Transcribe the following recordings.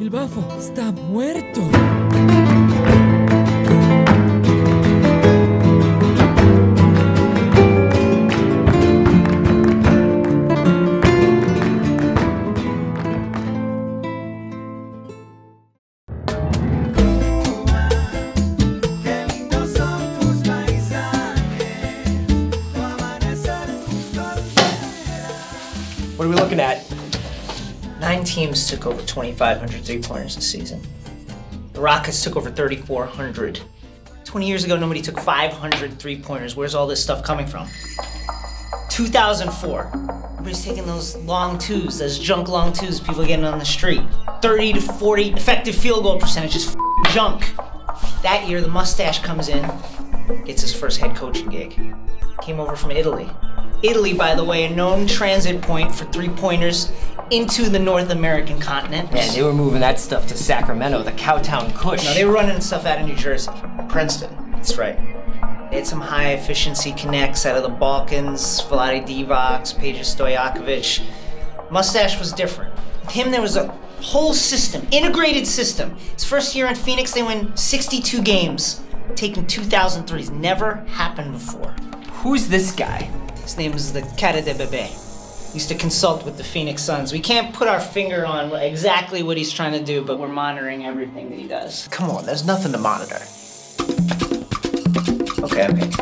Il Baffo está muerto. What are we looking at? 9 teams took over 2,500 three-pointers this season. The Rockets took over 3,400. 20 years ago, nobody took 500 three-pointers. Where's all this stuff coming from? 2004, everybody's taking those long twos, those junk long twos people are getting on the street. 30 to 40 effective field goal percentage is junk. That year, the mustache comes in, gets his first head coaching gig. Came over from Italy. Italy, by the way, a known transit point for three-pointers into the North American continent. Yeah, they were moving that stuff to Sacramento, the Cowtown Kush. No, they were running stuff out of New Jersey. Princeton. That's right. They had some high-efficiency connects out of the Balkans, Vlade Divac, Peja Stojakovic. Mustache was different. With him, there was a whole system, integrated system. His first year in Phoenix, they win 62 games, taking 2,000 threes. Never happened before. Who's this guy? His name is the Cata de Bebe. He used to consult with the Phoenix Suns. We can't put our finger on exactly what he's trying to do, but we're monitoring everything that he does. Come on, there's nothing to monitor. Okay, I'm picked.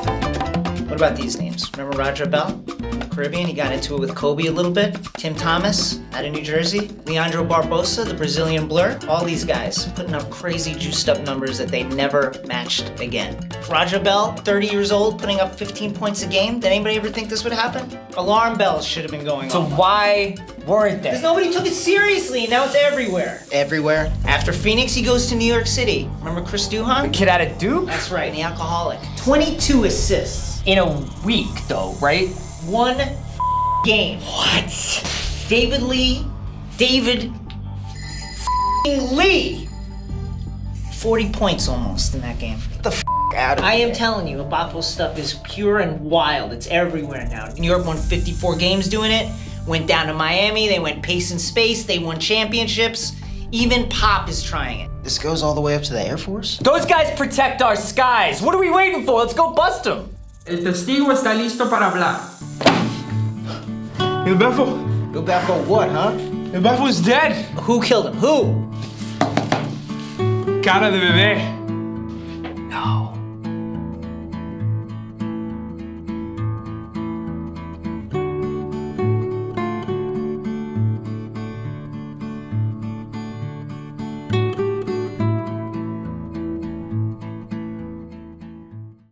What about these names? Remember Roger Bell? Caribbean, he got into it with Kobe a little bit. Tim Thomas, out of New Jersey. Leandro Barbosa, the Brazilian blur. All these guys putting up crazy juiced up numbers that they never matched again. Roger Bell, 30 years old, putting up 15 points a game. Did anybody ever think this would happen? Alarm bells should have been going off. So why weren't they? Because nobody took it seriously, now it's everywhere. Everywhere. After Phoenix, he goes to New York City. Remember Chris Duhon? The kid out of Duke? That's right, and the alcoholic. 22 assists. In a week, though, right? One game. What? David Lee, David Lee. 40 points almost in that game. Get the out of here. I am telling you, Il Baffo stuff is pure and wild. It's everywhere now. New York won 54 games doing it. Went down to Miami. They went pace and space. They won championships. Even Pop is trying it. This goes all the way up to the Air Force? Those guys protect our skies. What are we waiting for? Let's go bust them. El testigo está listo para hablar. Il Baffo. Il Baffo what, huh? Il Baffo is dead. Who killed him? Who? Cata de Bebe.